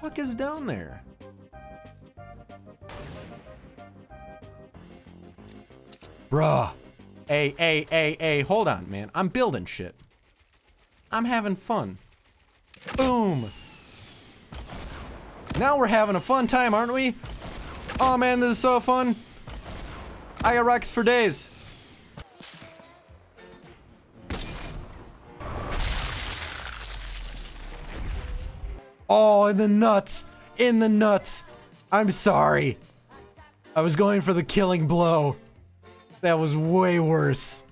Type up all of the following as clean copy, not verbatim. fuck is down there? Bruh. Hey, hold on, man. I'm building shit. I'm having fun. Boom. Now we're having a fun time, aren't we? Oh man, this is so fun. I got rockets for days. Oh, in the nuts. In the nuts. I'm sorry. I was going for the killing blow. That was way worse.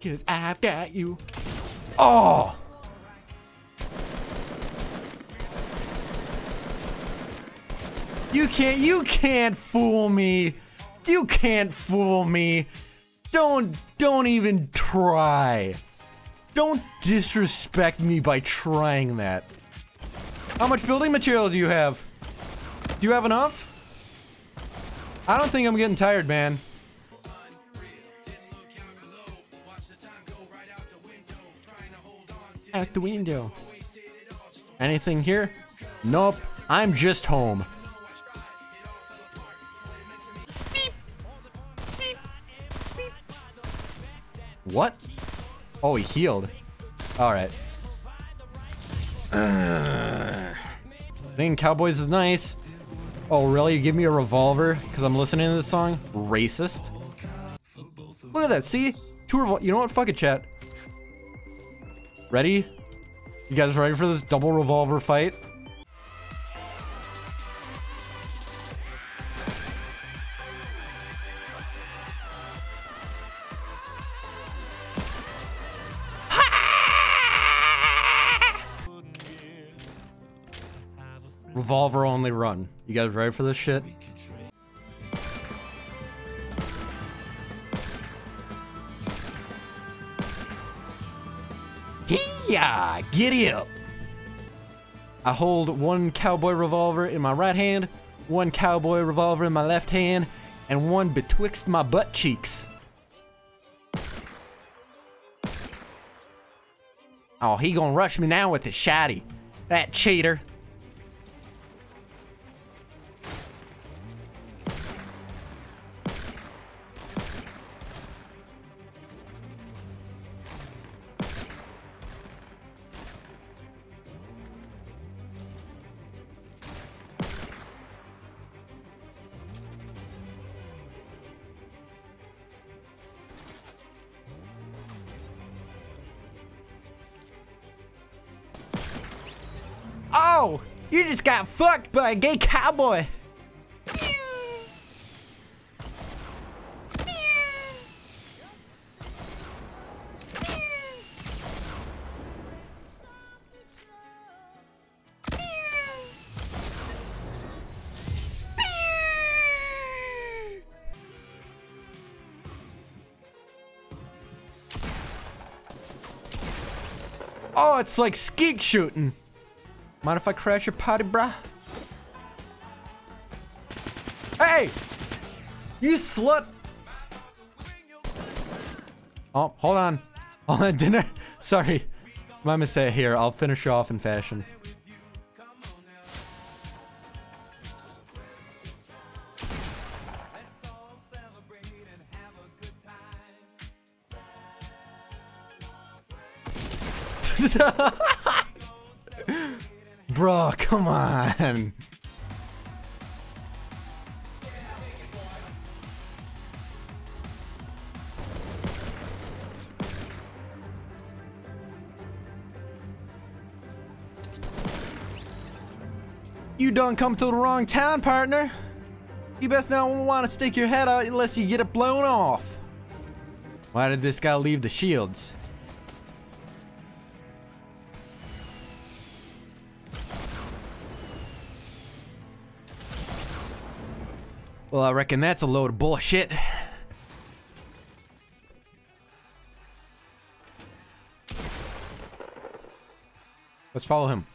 'Cause I've got you. Oh! You can't fool me. You can't fool me. Don't even try. Don't disrespect me by trying that. How much building material do you have? Do you have enough? I don't think I'm getting tired, man. Out the window. Anything here? Nope. I'm just home. What? Oh, he healed. Alright. Thinking Cowboys is nice. Oh, really? You give me a revolver because I'm listening to this song? Racist. Look at that. See? Two revolvers. You know what? Fuck it, chat. Ready? You guys ready for this double revolver fight? Revolver only run. You guys ready for this shit? Yeah, giddy up. I hold one cowboy revolver in my right hand, one cowboy revolver in my left hand, and one betwixt my butt cheeks. Oh, he gonna rush me now with his shotty. That cheater. Oh, you just got fucked by a gay cowboy. Oh, it's like skeet shooting. Mind if I crash your potty, bruh? Hey! You slut! Oh, hold on. Hold on, didn't I? Sorry. My mistake here. I'll finish off in fashion. Bro, come on. You done come to the wrong town, partner. You best not want to stick your head out unless you get it blown off. Why did this guy leave the shields? Well, I reckon that's a load of bullshit. Let's follow him.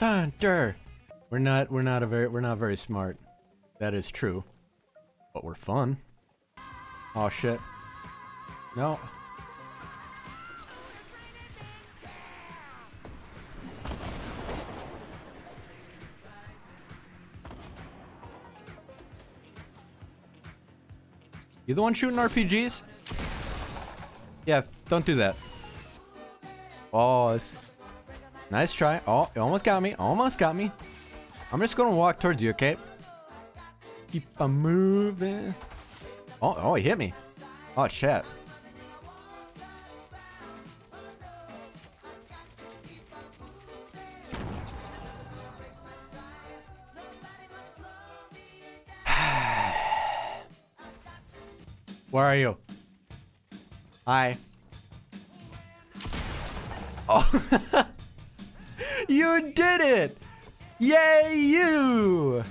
Hunter! We're not very smart. That is true. But we're fun. Oh shit. No. You the one shooting RPGs? Yeah, don't do that. Oh, nice try. Oh, it almost got me. Almost got me. I'm just gonna walk towards you, okay? Keep on moving. Oh, he hit me. Oh, shit. Where are you? Hi. Oh. You did it! Yay, you!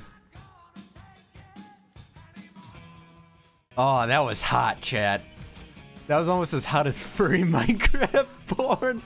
Oh, that was hot, chat. That was almost as hot as furry Minecraft porn.